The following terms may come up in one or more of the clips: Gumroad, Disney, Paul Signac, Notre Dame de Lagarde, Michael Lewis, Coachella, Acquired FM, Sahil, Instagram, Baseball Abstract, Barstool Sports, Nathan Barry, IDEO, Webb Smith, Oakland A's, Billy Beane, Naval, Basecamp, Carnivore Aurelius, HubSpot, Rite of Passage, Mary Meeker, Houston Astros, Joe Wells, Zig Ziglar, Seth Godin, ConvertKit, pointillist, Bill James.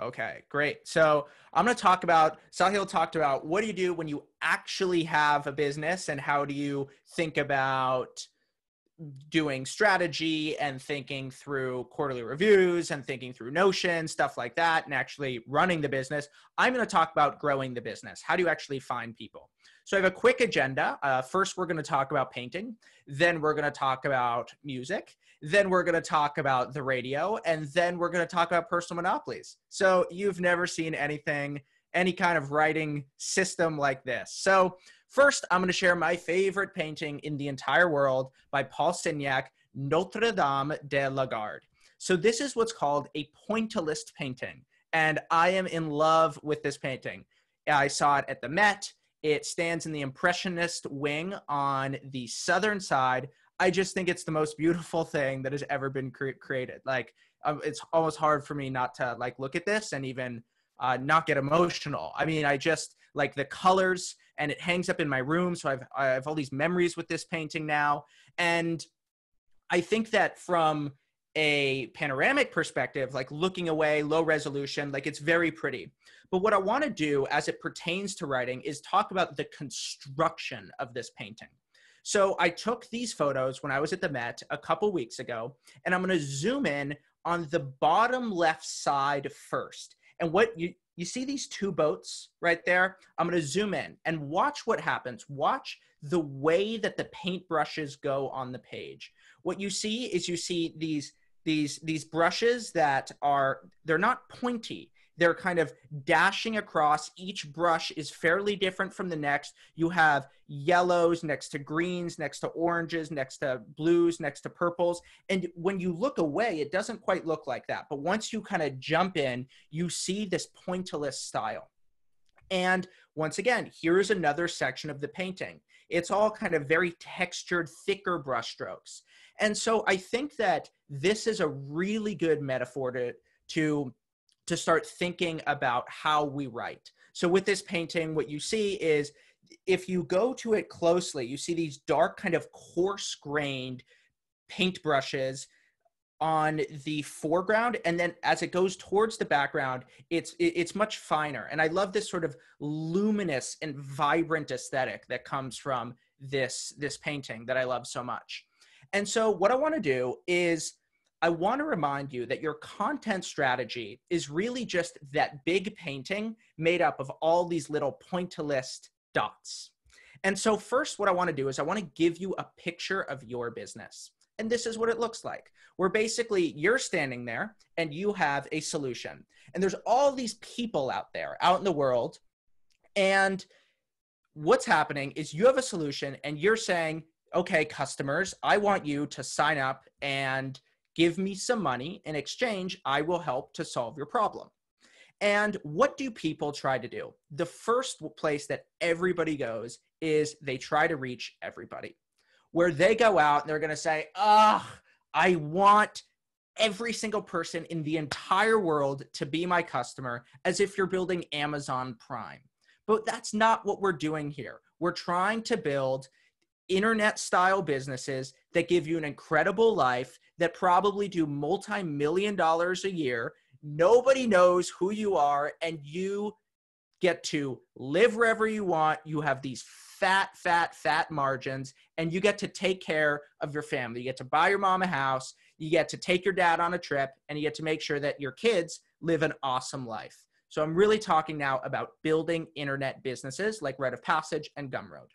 Okay, great. So I'm going to talk about, Sahil talked about what do you do when you actually have a business and how do you think about doing strategy and thinking through quarterly reviews and thinking through Notion, stuff like that, and actually running the business. I'm going to talk about growing the business. How do you actually find people? So I have a quick agenda. First, we're going to talk about painting. Then we're going to talk about music. Then we're going to talk about the radio. And then we're going to talk about personal monopolies. So you've never seen anything, any kind of writing system like this. So first, I'm going to share my favorite painting in the entire world by Paul Signac, Notre Dame de Lagarde. So this is what's called a pointillist painting. And I am in love with this painting. I saw it at the Met. It stands in the Impressionist wing on the southern side. I just think it's the most beautiful thing that has ever been created. Like, it's almost hard for me not to like look at this and even not get emotional. I mean, I just like the colors, and it hangs up in my room. So I have all these memories with this painting now. And I think that from a panoramic perspective, like looking away, low resolution, like it's very pretty. But what I want to do as it pertains to writing is talk about the construction of this painting. So I took these photos when I was at the Met a couple weeks ago, and I'm going to zoom in on the bottom left side first. And what you see these two boats right there? I'm going to zoom in and watch what happens. Watch the way that the paintbrushes go on the page. What you see is you see these brushes that are, they're not pointy. They're kind of dashing across. Each brush is fairly different from the next. You have yellows next to greens, next to oranges, next to blues, next to purples. And when you look away, it doesn't quite look like that. But once you kind of jump in, you see this pointillist style. And once again, here's another section of the painting. It's all kind of very textured, thicker brush strokes. And so I think that this is a really good metaphor to start thinking about how we write. So with this painting, what you see is if you go to it closely, you see these dark kind of coarse-grained paintbrushes on the foreground. And then as it goes towards the background, it's much finer. And I love this sort of luminous and vibrant aesthetic that comes from this painting that I love so much. And so what I want to do is I want to remind you that your content strategy is really just that big painting made up of all these little pointillist dots. And so first, what I want to do is I want to give you a picture of your business. And this is what it looks like, where basically you're standing there and you have a solution. And there's all these people out there, out in the world. And what's happening is you have a solution and you're saying, okay, customers, I want you to sign up and give me some money. In exchange, I will help to solve your problem. And what do people try to do? The first place that everybody goes is they try to reach everybody. Where they go out and they're going to say, I want every single person in the entire world to be my customer, as if you're building Amazon Prime. But that's not what we're doing here. We're trying to build internet style businesses that give you an incredible life, that probably do multi-million dollars a year. Nobody knows who you are, and you get to live wherever you want. You have these fat margins, and you get to take care of your family. You get to buy your mom a house. You get to take your dad on a trip, and you get to make sure that your kids live an awesome life. So I'm really talking now about building internet businesses like Rite of Passage and Gumroad.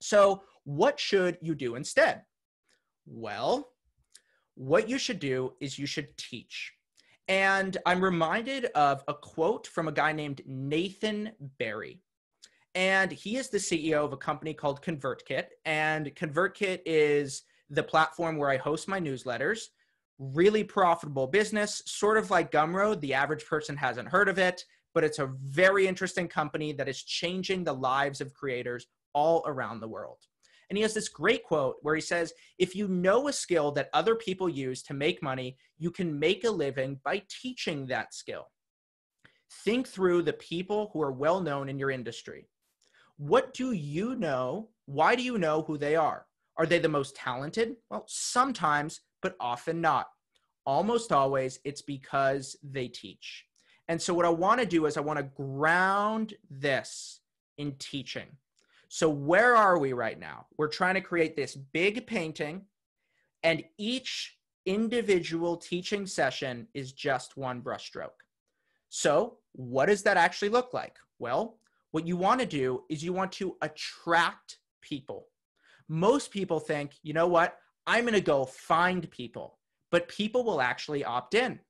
So what should you do instead? Well, what you should do is you should teach. And I'm reminded of a quote from a guy named Nathan Barry. And he is the CEO of a company called ConvertKit. And ConvertKit is the platform where I host my newsletters. Really profitable business, sort of like Gumroad. The average person hasn't heard of it, but it's a very interesting company that is changing the lives of creators all around the world. And he has this great quote where he says, if you know a skill that other people use to make money, you can make a living by teaching that skill. Think through the people who are well known in your industry. What do you know? Why do you know who they are? Are they the most talented? Well, sometimes, but often not. Almost always, it's because they teach. And so what I want to do is I want to ground this in teaching. So where are we right now? We're trying to create this big painting, and each individual teaching session is just one brushstroke. So what does that actually look like? Well, what you want to do is you want to attract people. Most people think, you know what? I'm going to go find people, but people will actually opt in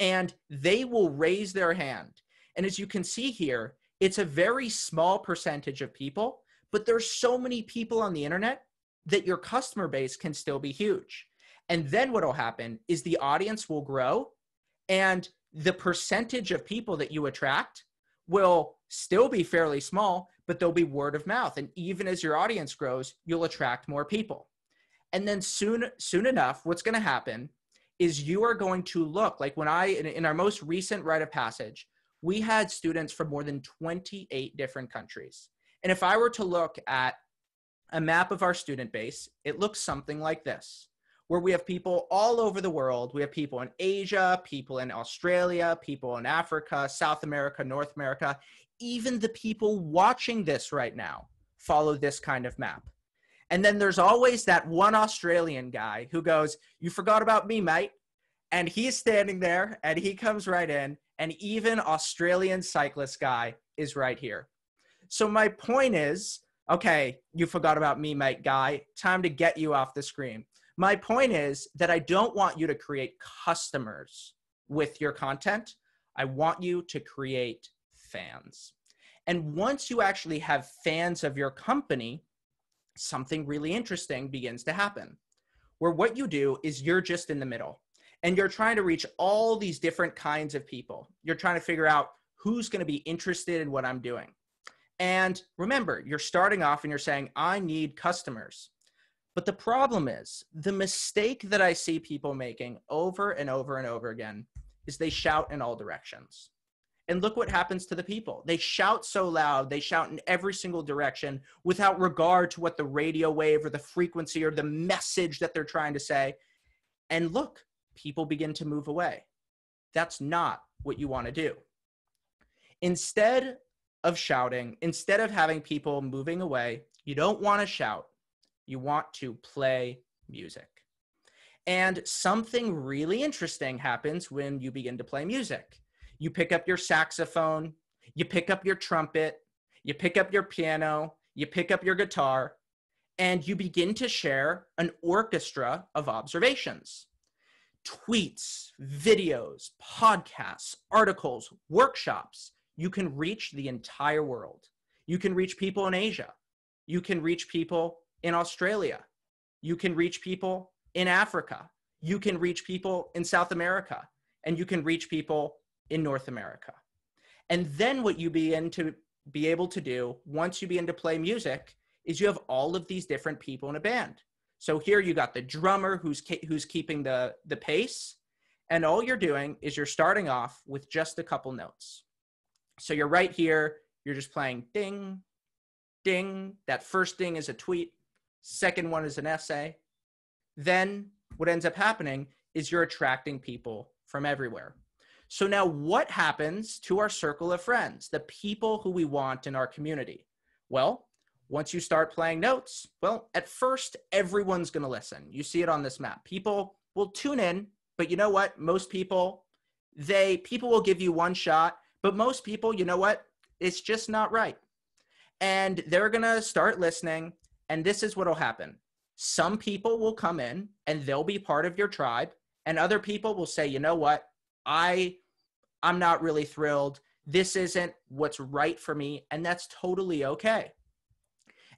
and they will raise their hand. And as you can see here, it's a very small percentage of people, but there's so many people on the internet that your customer base can still be huge. And then what will happen is the audience will grow, and the percentage of people that you attract will still be fairly small, but there'll be word of mouth. And even as your audience grows, you'll attract more people. And then soon enough, what's going to happen is you are going to look like when in our most recent Rite of Passage, we had students from more than 28 different countries. And if I were to look at a map of our student base, it looks something like this, where we have people all over the world. We have people in Asia, people in Australia, people in Africa, South America, North America. Even the people watching this right now follow this kind of map. And then there's always that one Australian guy who goes, "You forgot about me, mate." And he's standing there and he comes right in. And even Australian cyclist guy is right here. So my point is, okay, you forgot about me, mate guy, time to get you off the screen. My point is that I don't want you to create customers with your content. I want you to create fans. And once you actually have fans of your company, something really interesting begins to happen, where what you do is you're just in the middle. And you're trying to reach all these different kinds of people. You're trying to figure out who's going to be interested in what I'm doing. And remember, you're starting off and you're saying, I need customers. But the problem is, the mistake that I see people making over and over and over again is they shout in all directions. And look what happens to the people. They shout so loud, they shout in every single direction without regard to what the radio wave or the frequency or the message that they're trying to say. And look, people begin to move away. That's not what you want to do. Instead of shouting, instead of having people moving away, you don't want to shout. You want to play music. And something really interesting happens when you begin to play music. You pick up your saxophone, you pick up your trumpet, you pick up your piano, you pick up your guitar, and you begin to share an orchestra of observations. Tweets, videos, podcasts, articles, workshops. You can reach the entire world. You can reach people in Asia. You can reach people in Australia. You can reach people in Africa. You can reach people in South America. And you can reach people in North America. And then what you begin to be able to do once you begin to play music is you have all of these different people in a band. So here you got the drummer who's keeping the pace, and all you're doing is you're starting off with just a couple notes. So you're right here, you're just playing ding, ding. That first ding is a tweet, second one is an essay. Then what ends up happening is you're attracting people from everywhere. So now what happens to our circle of friends, the people who we want in our community? Well, once you start playing notes, well, at first, everyone's going to listen. You see it on this map. People will tune in, but you know what? Most people, people will give you one shot, but most people, you know what? It's just not right. And they're going to start listening, and this is what will happen. Some people will come in, and they'll be part of your tribe, and other people will say, you know what? I'm not really thrilled. This isn't what's right for me, and that's totally okay.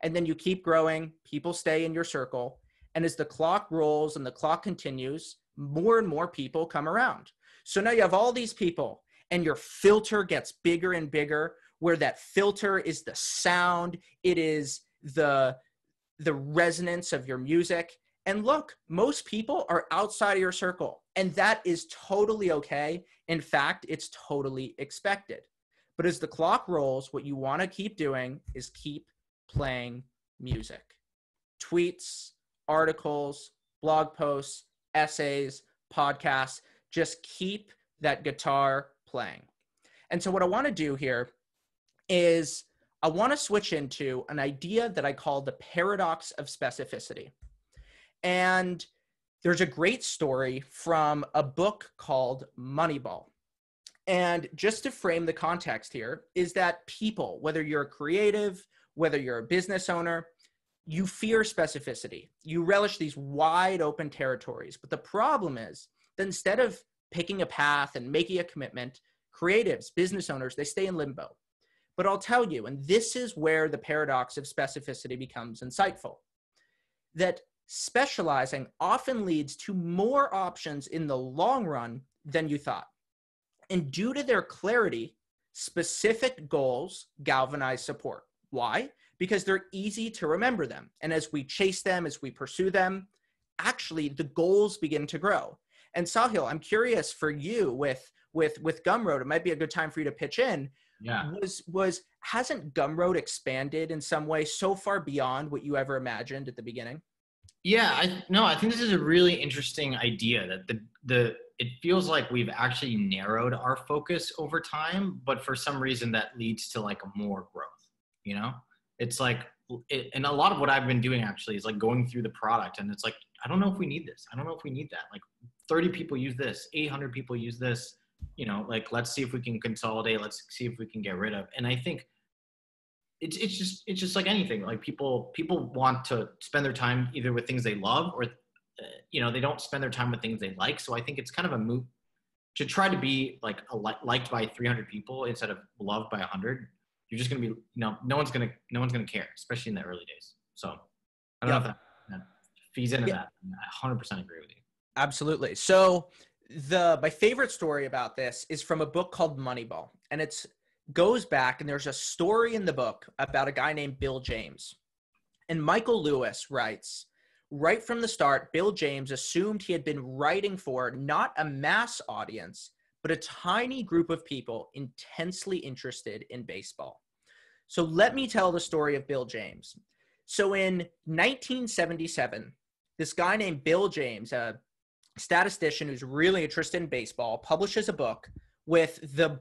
And then you keep growing, people stay in your circle. And as the clock rolls and the clock continues, more and more people come around. So now you have all these people and your filter gets bigger and bigger, where that filter is the sound. It is the resonance of your music. And look, most people are outside of your circle, and that is totally okay. In fact, it's totally expected. But as the clock rolls, what you want to keep doing is keep playing music. Tweets, articles, blog posts, essays, podcasts, just keep that guitar playing. And so what I want to do here is I want to switch into an idea that I call the paradox of specificity. And there's a great story from a book called Moneyball. And just to frame the context here is that people, whether you're a creative, whether you're a business owner, you fear specificity. You relish these wide open territories. But the problem is that instead of picking a path and making a commitment, creatives, business owners, they stay in limbo. But I'll tell you, and this is where the paradox of specificity becomes insightful, that specializing often leads to more options in the long run than you thought. And due to their clarity, specific goals galvanize support. Why? Because they're easy to remember them. And as we chase them, as we pursue them, actually the goals begin to grow. And Sahil, I'm curious for you with Gumroad, it might be a good time for you to pitch in. Yeah. Hasn't Gumroad expanded in some way so far beyond what you ever imagined at the beginning? Yeah, I think this is a really interesting idea that it feels like we've actually narrowed our focus over time, but for some reason that leads to like more growth, you know? It's like, and a lot of what I've been doing actually is like going through the product and it's like, I don't know if we need this. I don't know if we need that. Like 30 people use this, 800 people use this, you know, like, let's see if we can consolidate. Let's see if we can get rid of. And I think it's just like anything, like people want to spend their time either with things they love or, you know, they don't spend their time with things they like. So I think it's kind of a move to try to be like liked by 300 people instead of loved by 100. You're just going to be, you know, no one's going to care, especially in the early days. So I don't know if that feeds into that. I 100% agree with you. Absolutely. So my favorite story about this is from a book called Moneyball, and it goes back, and there's a story in the book about a guy named Bill James. And Michael Lewis writes, right from the start, Bill James assumed he had been writing for not a mass audience, but a tiny group of people intensely interested in baseball. So let me tell the story of Bill James. So in 1977, this guy named Bill James, a statistician who's really interested in baseball, publishes a book with the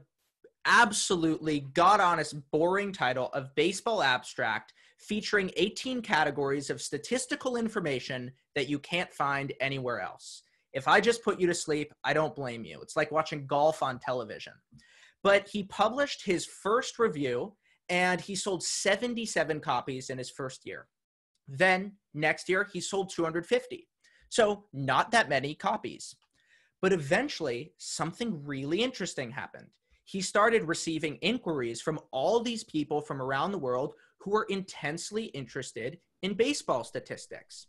absolutely god-honest boring title of Baseball Abstract, featuring 18 categories of statistical information that you can't find anywhere else. If I just put you to sleep, I don't blame you. It's like watching golf on television. But he published his first review and he sold 77 copies in his first year. Then next year, he sold 250. So not that many copies. But eventually, something really interesting happened. He started receiving inquiries from all these people from around the world who were intensely interested in baseball statistics.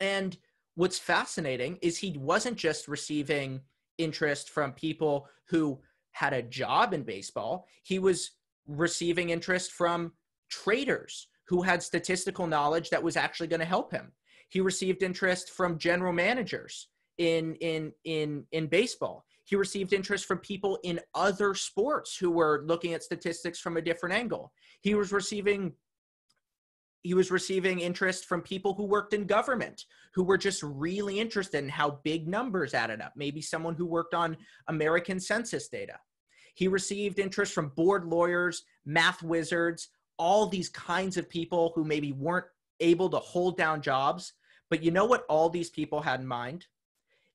And what's fascinating is he wasn't just receiving interest from people who had a job in baseball. He was receiving interest from traders who had statistical knowledge that was actually going to help him. He received interest from general managers in baseball. He received interest from people in other sports who were looking at statistics from a different angle. He was receiving interest from people who worked in government, who were just really interested in how big numbers added up, maybe someone who worked on American census data. He received interest from board lawyers, math wizards, all these kinds of people who maybe weren't able to hold down jobs. But you know what all these people had in mind?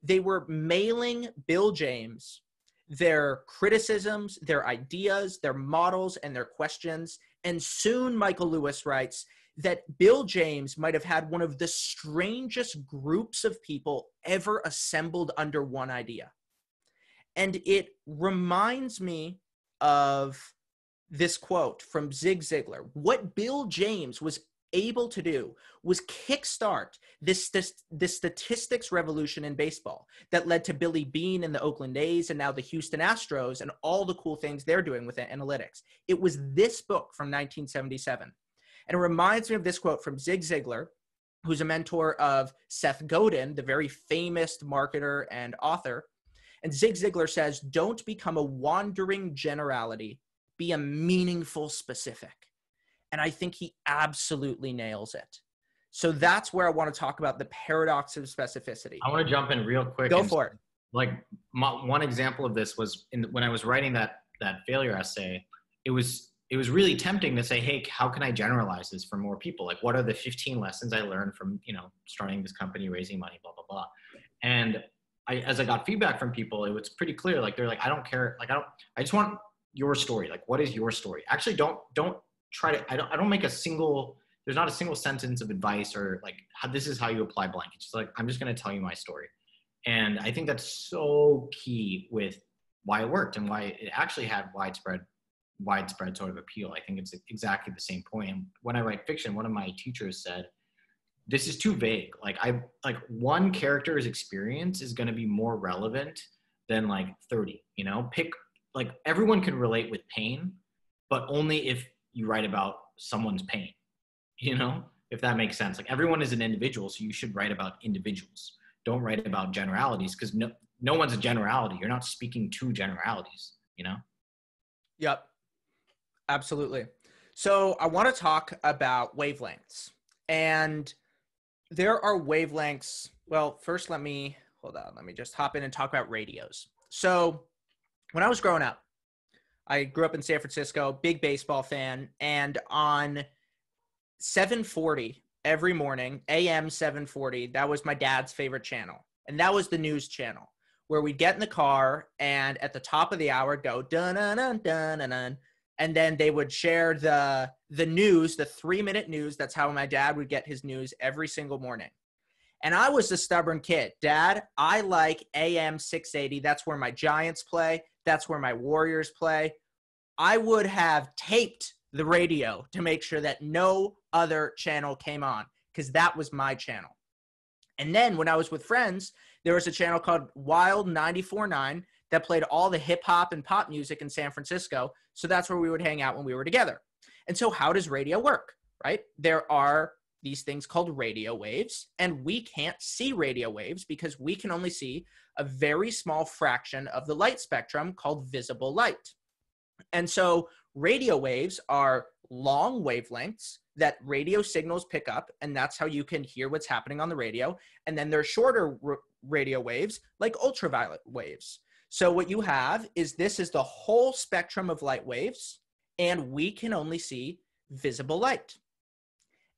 They were mailing Bill James their criticisms, their ideas, their models, and their questions. And soon, Michael Lewis writes that Bill James might have had one of the strangest groups of people ever assembled under one idea. And it reminds me of this quote from Zig Ziglar. What Bill James was able to do was kickstart this statistics revolution in baseball that led to Billy Beane and the Oakland A's and now the Houston Astros and all the cool things they're doing with analytics. It was this book from 1977. And it reminds me of this quote from Zig Ziglar, who's a mentor of Seth Godin, the very famous marketer and author. And Zig Ziglar says, "Don't become a wandering generality, be a meaningful specific." And I think he absolutely nails it. So that's where I want to talk about the paradox of specificity. I want to jump in real quick. Go for it. like one example of this was when I was writing that failure essay, it was really tempting to say, hey, how can I generalize this for more people? Like, what are the 15 lessons I learned from, you know, starting this company, raising money, blah, blah, blah. And as I got feedback from people, it was pretty clear. Like, they're like, I don't care. Like, I just want your story. Like, what is your story? Actually, don't try to, I don't make a single, there's not a single sentence of advice or like, this is how you apply blank. It's just like, I'm just going to tell you my story. And I think that's so key with why it worked and why it actually had widespread sort of appeal. I think it's exactly the same point. And when I write fiction, one of my teachers said, this is too vague. Like one character's experience is going to be more relevant than like 30, you know, pick, like everyone can relate with pain, but only if you write about someone's pain, you know, if that makes sense. Like everyone is an individual. So you should write about individuals. Don't write about generalities because no one's a generality. You're not speaking to generalities, you know? Yep. Absolutely. So I want to talk about wavelengths, and there are wavelengths. Well, first let me, hold on. Let me just hop in and talk about radios. So when I was growing up, I grew up in San Francisco, big baseball fan. And on 740 every morning, AM 740, that was my dad's favorite channel. And that was the news channel where we'd get in the car and at the top of the hour go dun dun dun dun dun. And then they would share the news, the 3-minute news. That's how my dad would get his news every single morning. And I was a stubborn kid. Dad, I like AM 680. That's where my Giants play. That's where my Warriors play. I would have taped the radio to make sure that no other channel came on because that was my channel. And then when I was with friends, there was a channel called Wild 94.9 that played all the hip hop and pop music in San Francisco. So that's where we would hang out when we were together. And so how does radio work, right? There are these things called radio waves, and we can't see radio waves because we can only see a very small fraction of the light spectrum called visible light. And so radio waves are long wavelengths that radio signals pick up, and that's how you can hear what's happening on the radio. And then there are shorter radio waves like ultraviolet waves. So what you have is this is the whole spectrum of light waves, and we can only see visible light.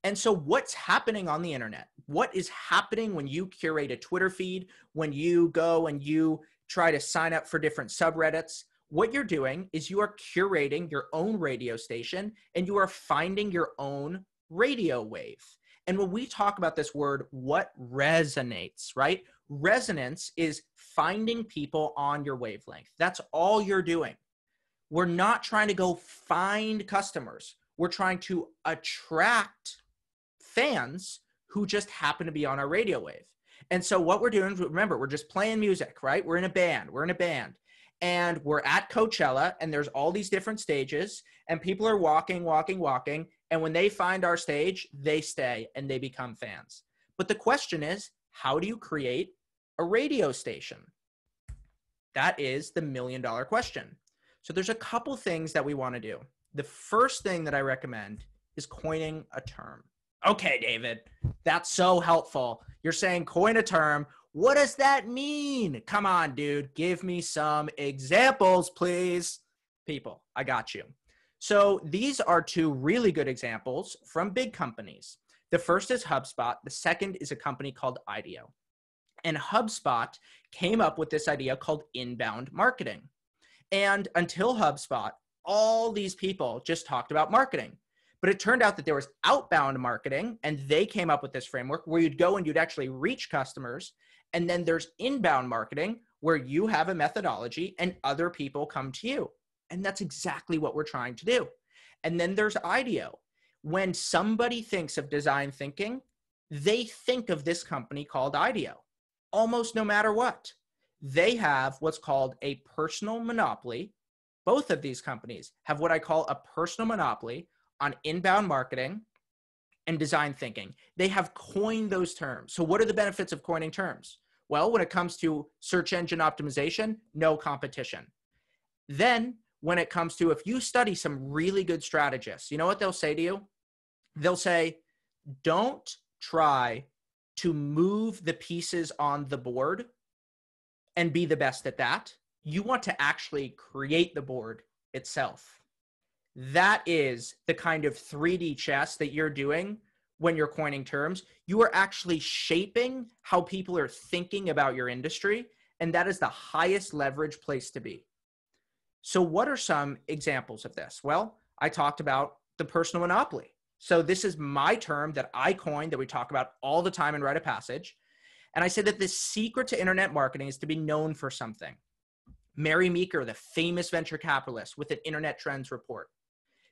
And so what's happening on the internet? What is happening when you curate a Twitter feed, when you go and you try to sign up for different subreddits? What you're doing is you are curating your own radio station, and you are finding your own radio wave. And when we talk about this word, what resonates, right? Resonance is finding people on your wavelength. That's all you're doing. We're not trying to go find customers. We're trying to attract fans who just happen to be on our radio wave. And so what we're doing, remember, we're just playing music, right? We're in a band. We're in a band. And we're at Coachella, and there's all these different stages, and people are walking, walking, walking. And when they find our stage, they stay and they become fans. But the question is, how do you create a radio station? That is the million-dollar question. So there's a couple things that we want to do. The first thing that I recommend is coining a term. Okay, David, that's so helpful. You're saying coin a term. What does that mean? Come on, dude. Give me some examples, please. People, I got you. So these are two really good examples from big companies. The first is HubSpot. The second is a company called IDEO. And HubSpot came up with this idea called inbound marketing. And until HubSpot, all these people just talked about marketing. But it turned out that there was outbound marketing, and they came up with this framework where you'd go and you'd actually reach customers. And then there's inbound marketing where you have a methodology and other people come to you. And that's exactly what we're trying to do. And then there's IDEO. When somebody thinks of design thinking, they think of this company called IDEO, almost no matter what. They have what's called a personal monopoly. Both of these companies have what I call a personal monopoly on inbound marketing and design thinking. They have coined those terms. So what are the benefits of coining terms? Well, when it comes to search engine optimization, no competition. Then when it comes to, if you study some really good strategists, you know what they'll say to you? They'll say, don't try to move the pieces on the board. and be the best at that. You want to actually create the board itself. That is the kind of 3D chess that you're doing when you're coining terms. You are actually shaping how people are thinking about your industry, and that is the highest leverage place to be. So what are some examples of this? Well, I talked about the personal monopoly. So this is my term that I coined that we talk about all the time in Rite of Passage. And I say that the secret to internet marketing is to be known for something. Mary Meeker, the famous venture capitalist, with an internet trends report.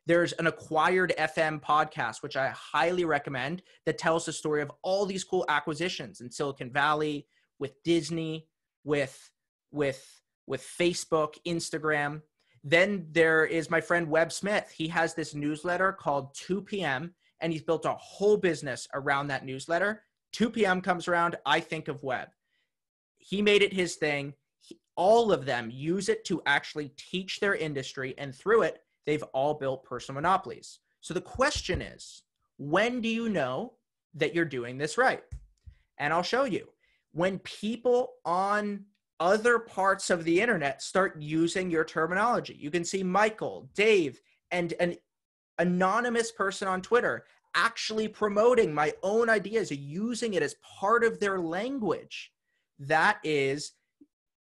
There's an Acquired FM podcast, which I highly recommend, that tells the story of all these cool acquisitions in Silicon Valley, with Disney, with Facebook, Instagram. Then there is my friend Webb Smith. He has this newsletter called 2 p.m. and he's built a whole business around that newsletter. 2 p.m. comes around, I think of Webb. He made it his thing. All of them use it to actually teach their industry, and through it, they've all built personal monopolies. So the question is, when do you know that you're doing this right? And I'll show you. When people on other parts of the internet start using your terminology, you can see Michael, Dave, and an anonymous person on Twitter actually promoting my own ideas, using it as part of their language. That is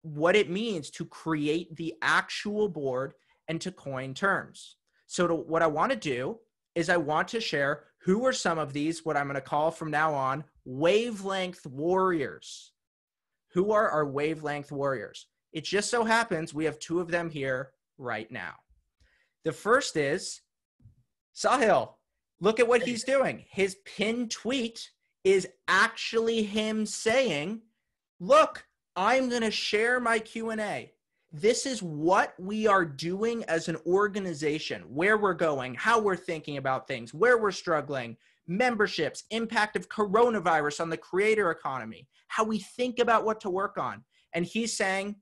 what it means to create the actual board and to coin terms. So what I want to do is I want to share who are some of these, what I'm going to call from now on, wavelength warriors. Who are our wavelength warriors? It just so happens we have two of them here right now. The first is Sahil. Look at what he's doing. His pinned tweet is actually him saying, look, I'm going to share my Q&A. This is what we are doing as an organization, where we're going, how we're thinking about things, where we're struggling, memberships, impact of coronavirus on the creator economy, how we think about what to work on. And he's saying,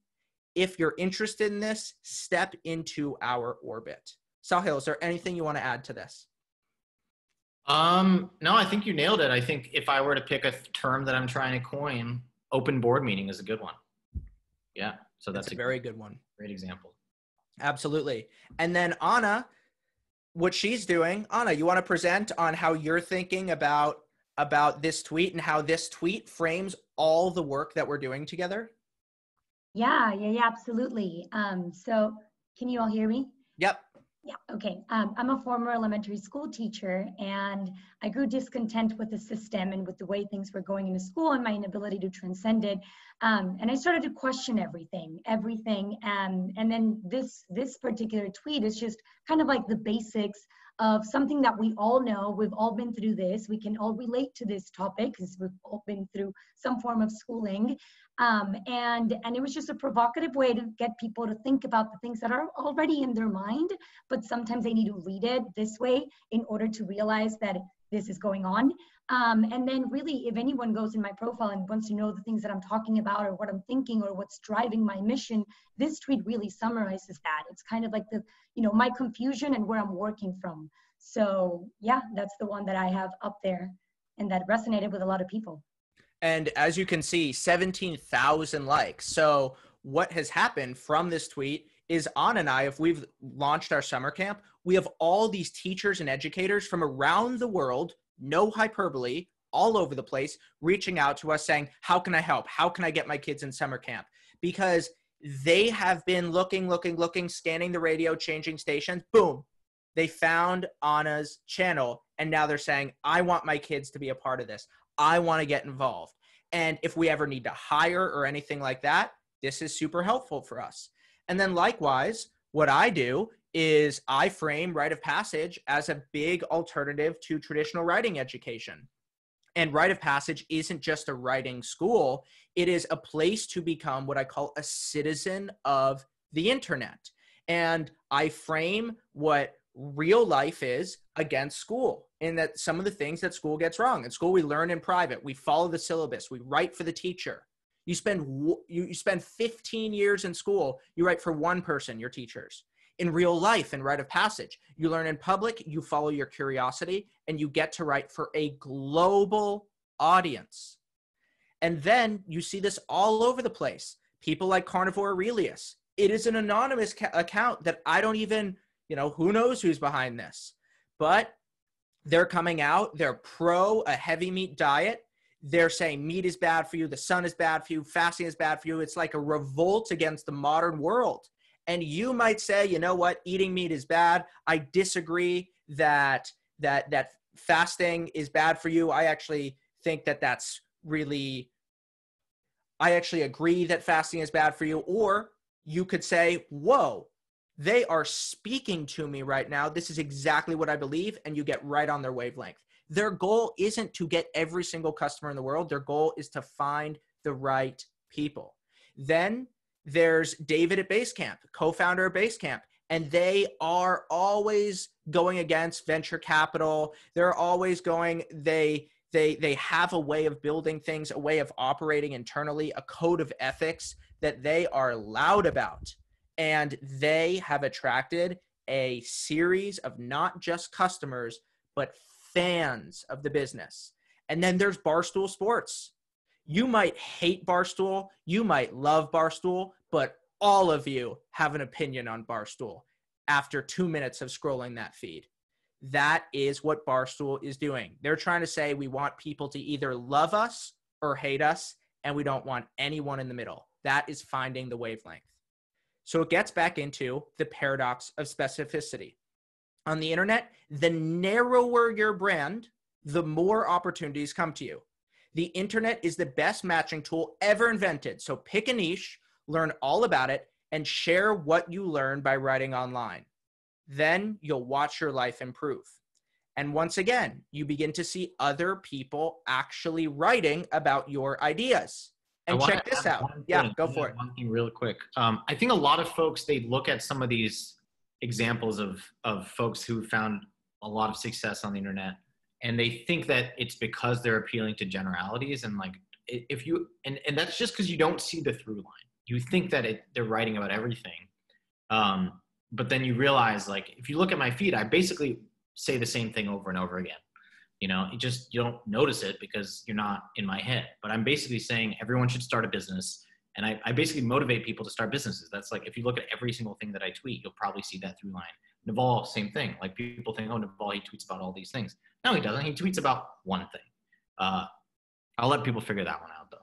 if you're interested in this, step into our orbit. Sahil, is there anything you want to add to this? No, I think you nailed it. I think if I were to pick a term that I'm trying to coin, open board meeting is a good one. Yeah. So that's a very good one. Great example. Absolutely. And then Anna, what she's doing, Anna, you want to present on how you're thinking about this tweet and how this tweet frames all the work that we're doing together? Yeah, absolutely. So can you all hear me? Yep. Yeah, okay. I'm a former elementary school teacher, and I grew discontent with the system and with the way things were going into school and my inability to transcend it. And I started to question everything. And then this particular tweet is just kind of like the basics of something that we all know. We've all been through this. We can all relate to this topic because we've all been through some form of schooling. And it was just a provocative way to get people to think about the things that are already in their mind, but sometimes they need to read it this way in order to realize that this is going on. And then really, if anyone goes in my profile and wants to know the things that I'm talking about or what I'm thinking or what's driving my mission, this tweet really summarizes that. It's kind of like the, my confusion and where I'm working from. So yeah, that's the one that I have up there and that resonated with a lot of people. And as you can see, 17,000 likes. So what has happened from this tweet is Anna and I, if we've launched our summer camp, we have all these teachers and educators from around the world, no hyperbole, all over the place, reaching out to us saying, how can I help? How can I get my kids in summer camp? Because they have been looking, scanning the radio, changing stations, boom. They found Anna's channel. And now they're saying, I want my kids to be a part of this. I want to get involved. And if we ever need to hire or anything like that, this is super helpful for us. And then likewise, what I do is I frame Rite of Passage as a big alternative to traditional writing education. And Rite of Passage isn't just a writing school. It is a place to become what I call a citizen of the internet. And I frame what real life is against school, in that some of the things that school gets wrong. In school, we learn in private. We follow the syllabus. We write for the teacher. You spend 15 years in school. You write for one person, your teachers. In real life, in Rite of Passage, you learn in public, you follow your curiosity, and you get to write for a global audience. And then you see this all over the place. people like Carnivore Aurelius. It is an anonymous account that I don't even, you know, who knows who's behind this, but they're coming out. They're pro a heavy meat diet. They're saying meat is bad for you. The sun is bad for you. Fasting is bad for you. It's like a revolt against the modern world. And you might say, you know what? Eating meat is bad. I disagree that fasting is bad for you. I actually think that that's really, I actually agree that fasting is bad for you. Or you could say, whoa, they are speaking to me right now. This is exactly what I believe. And you get right on their wavelength. Their goal isn't to get every single customer in the world. Their goal is to find the right people. Then there's David at Basecamp, co-founder of Basecamp. And they are always going against venture capital. They're always going, they have a way of building things, a way of operating internally, a code of ethics that they are loud about. And they have attracted a series of not just customers, but fans of the business. And then there's Barstool Sports. You might hate Barstool. You might love Barstool, but all of you have an opinion on Barstool after 2 minutes of scrolling that feed. That is what Barstool is doing. They're trying to say we want people to either love us or hate us, and we don't want anyone in the middle. That is finding the wavelength. So it gets back into the paradox of specificity. On the internet, the narrower your brand, the more opportunities come to you. The internet is the best matching tool ever invented. So pick a niche, learn all about it, and share what you learn by writing online. Then you'll watch your life improve. And once again, you begin to see other people actually writing about your ideas. And check this out. Yeah, go for it. One thing real quick. I think a lot of folks, they look at some of these examples of folks who found a lot of success on the internet, and they think that it's because they're appealing to generalities. And like, if you, and that's just because you don't see the through line. You think that they're writing about everything. But then you realize, like, if you look at my feed, I basically say the same thing over and over again. You know, it just, you don't notice it because you're not in my head, but I'm basically saying everyone should start a business. And I basically motivate people to start businesses. That's like, if you look at every single thing that I tweet, you'll probably see that through line. Naval, same thing. Like people think, oh, Naval, he tweets about all these things. No, he doesn't. He tweets about one thing. I'll let people figure that one out though.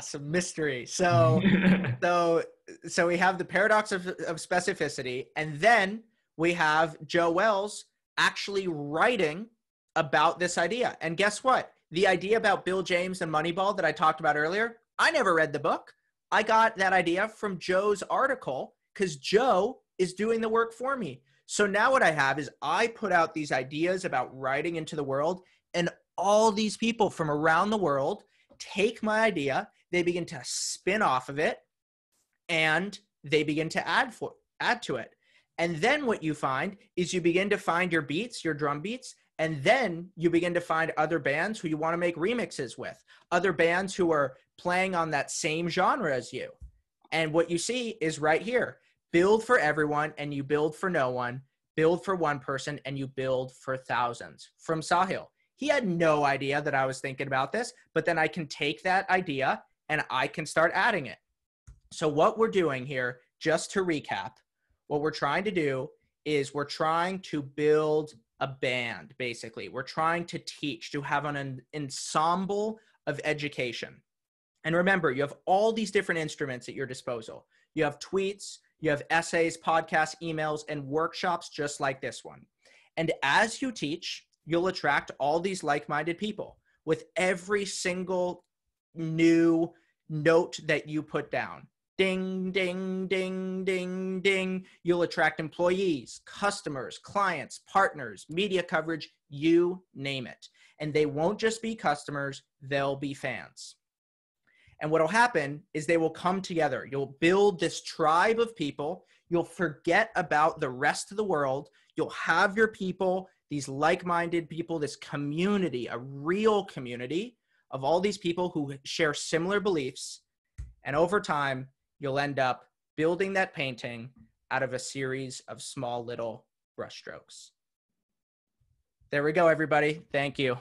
Some mystery. So, so we have the paradox of specificity, and then we have Joe Wells actually writing about this idea. And guess what? The idea about Bill James and Moneyball that I talked about earlier, I never read the book. I got that idea from Joe's article because Joe is doing the work for me. So now what I have is I put out these ideas about writing into the world, and all these people from around the world take my idea, they begin to spin off of it, and they begin to add to it. And then what you find is you begin to find your beats, your drum beats, and then you begin to find other bands who you want to make remixes with, other bands who are playing on that same genre as you. And what you see is right here, build for everyone and you build for no one, build for one person and you build for thousands. From Sahil. He had no idea that I was thinking about this, but then I can take that idea and I can start adding it. So what we're doing here, just to recap, what we're trying to do is we're trying to build a band, basically. We're trying to teach, to have an ensemble of education. And remember, you have all these different instruments at your disposal. You have tweets, you have essays, podcasts, emails, and workshops just like this one. And as you teach, you'll attract all these like-minded people with every single new note that you put down. Ding, ding, ding, ding, ding. You'll attract employees, customers, clients, partners, media coverage, you name it. And they won't just be customers, they'll be fans. And what'll happen is they will come together. You'll build this tribe of people. You'll forget about the rest of the world. You'll have your people, these like-minded people, this community, a real community of all these people who share similar beliefs. And over time, you'll end up building that painting out of a series of small little brushstrokes. There we go, everybody. Thank you.